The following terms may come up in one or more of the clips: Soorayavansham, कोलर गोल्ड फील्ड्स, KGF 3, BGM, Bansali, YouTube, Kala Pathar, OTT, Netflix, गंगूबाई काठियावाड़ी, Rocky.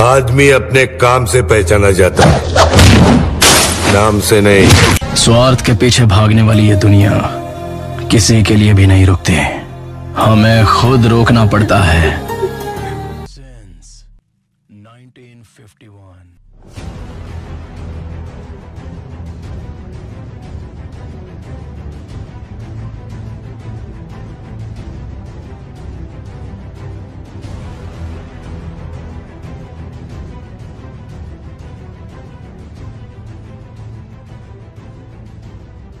आदमी अपने काम से पहचाना जाता है, नाम से नहीं। स्वार्थ के पीछे भागने वाली ये दुनिया किसी के लिए भी नहीं रुकती, हमें खुद रोकना पड़ता है।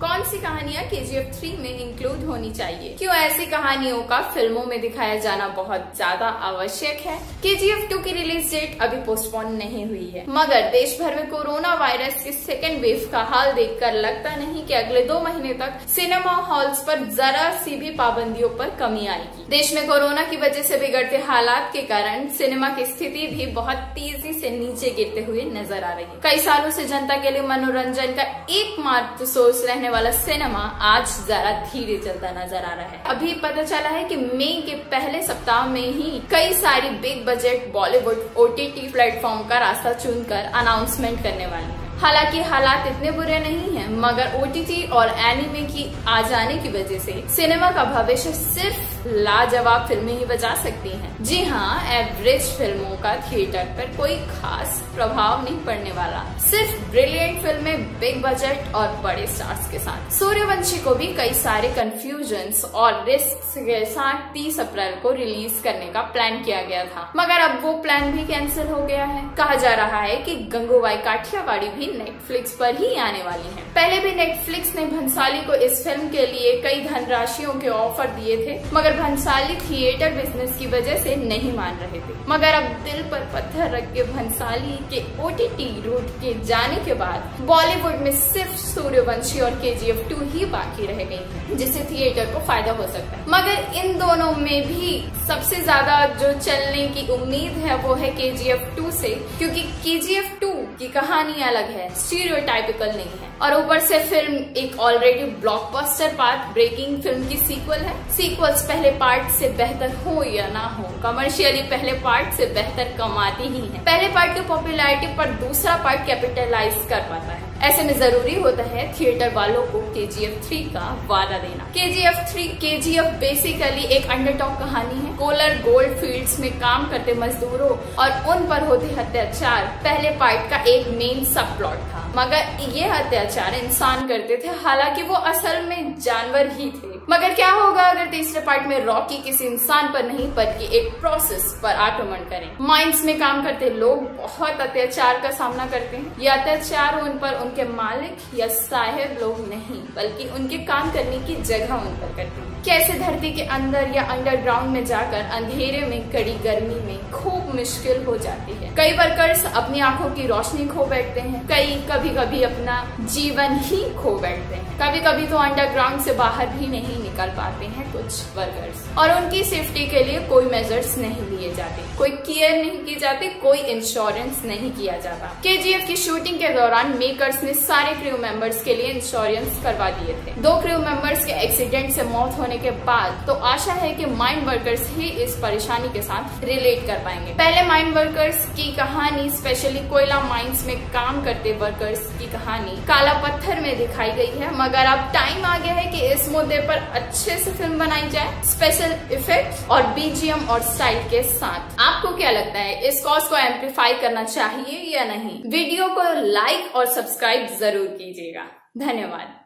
1951 कौन सी कहानियाँ KGF 3 में इंक्लूड होनी चाहिए? क्यों ऐसी कहानियों का फिल्मों में दिखाया जाना बहुत ज्यादा आवश्यक है? KGF 2 की रिलीज डेट अभी पोस्टपोन नहीं हुई है, मगर देश भर में कोरोना वायरस के सेकेंड वेव का हाल देखकर लगता नहीं कि अगले 2 महीने तक सिनेमा हॉल्स पर जरा सी भी पाबंदियों पर कमी आएगी। देश में कोरोना की वजह से बिगड़ते हालात के कारण सिनेमा की स्थिति भी बहुत तेजी से नीचे गिरते हुए नजर आ रही है। कई सालों से जनता के लिए मनोरंजन का एकमात्र सोर्स रहने वाला सिनेमा आज जरा धीरे चलता नजर आ रहा है। अभी पता चला है कि मई के पहले सप्ताह में ही कई सारी big budget Bollywood OTT platform का रास्ता चुनकर अनाउंसमेंट करने वाली है। हालांकि हालात इतने बुरे नहीं हैं, मगर OTT और एनिमे की आ जाने की वजह से सिनेमा का भविष्य सिर्फ लाजवाब फिल्में ही बचा सकती हैं। जी हाँ, एवरेज फिल्मों का थिएटर पर कोई खास प्रभाव नहीं पड़ने वाला, सिर्फ ब्रिलियंट फिल्में बिग बजट और बड़े स्टार्स के साथ। सूर्यवंशी को भी कई सारे कंफ्यूजन्स और रिस्क के साथ 30 अप्रैल को रिलीज करने का प्लान किया गया था, मगर अब वो प्लान भी कैंसिल हो गया है। कहा जा रहा है कि गंगूबाई काठियावाड़ी भी नेटफ्लिक्स पर ही आने वाली है। पहले भी नेटफ्लिक्स ने भंसाली को इस फिल्म के लिए कई धनराशियों के ऑफर दिए थे, मगर भंसाली थिएटर बिजनेस की वजह से नहीं मान रहे थे। मगर अब दिल पर पत्थर रख के भंसाली के OTT रूट के जाने के बाद बॉलीवुड में सिर्फ सूर्यवंशी और KGF 2 ही बाकी रह गई है, जिससे थिएटर को फायदा हो सकता है। मगर इन दोनों में भी सबसे ज्यादा जो चलने की उम्मीद है वो है KGF 2 से, क्योंकि KGF 2 की कहानी अलग है, स्टीरियोटाइपिकल नहीं है, और ऊपर से फिल्म एक already blockbuster part breaking film की सीक्वल है। सीक्वल्स पहले पार्ट से बेहतर हो या ना हो, कमर्शियली पहले पार्ट से बेहतर कमाती ही है। पहले पार्ट की पॉपुलैरिटी पर दूसरा पार्ट कैपिटलाइज कर पाता है। ऐसे में जरूरी होता है थिएटर वालों को KGF 3 का वादा देना। KGF बेसिकली एक अंडरडॉग कहानी है। कोलर गोल्ड फील्ड्स में काम करते मजदूरों और उन पर होते अत्याचार पहले पार्ट का एक मेन सब प्लॉट था, मगर ये अत्याचार इंसान करते थे, हालांकि वो असल में जानवर ही थे। मगर क्या होगा अगर तीसरे पार्ट में रॉकी किसी इंसान पर नहीं बल्कि एक प्रोसेस पर आक्रमण करें। माइंस में काम करते लोग बहुत अत्याचार का सामना करते हैं। यह अत्याचार उन पर उनके मालिक या साहेब लोग नहीं बल्कि उनके काम करने की जगह उन पर करते हैं। कैसे धरती के अंदर या अंडरग्राउंड में जाकर अंधेरे में कड़ी गर्मी में खूब मुश्किल हो जाती है। कई वर्कर्स अपनी आंखों की रोशनी खो बैठते हैं, कई कभी कभी अपना जीवन ही खो बैठते हैं, कभी कभी तो अंडरग्राउंड से बाहर भी नहीं निकल पाते हैं कुछ वर्कर्स, और उनकी सेफ्टी के लिए कोई मेजर्स नहीं लिए जाते, कोई केयर नहीं की जाती, कोई इंश्योरेंस नहीं किया जाता। KGF की शूटिंग के दौरान मेकर्स ने सारे क्रू मेंबर्स के लिए इंश्योरेंस करवा दिए थे। 2 क्रू मेंबर्स के एक्सीडेंट से मौत होने के बाद तो आशा है कि माइंड वर्कर्स ही इस परेशानी के साथ रिलेट कर पाएंगे। पहले माइंड वर्कर्स की कहानी, स्पेशली कोयला माइंस में काम करते वर्कर्स की कहानी काला पत्थर में दिखाई गई है, मगर अब टाइम आ गया है कि इस मुद्दे पर अच्छे से फिल्म बनाई जाए, स्पेशल इफेक्ट और BGM और स्टाइल के साथ। आपको क्या लगता है, इस कॉज को एम्प्लीफाई करना चाहिए या नहीं? वीडियो को लाइक और सब्सक्राइब जरूर कीजिएगा। धन्यवाद।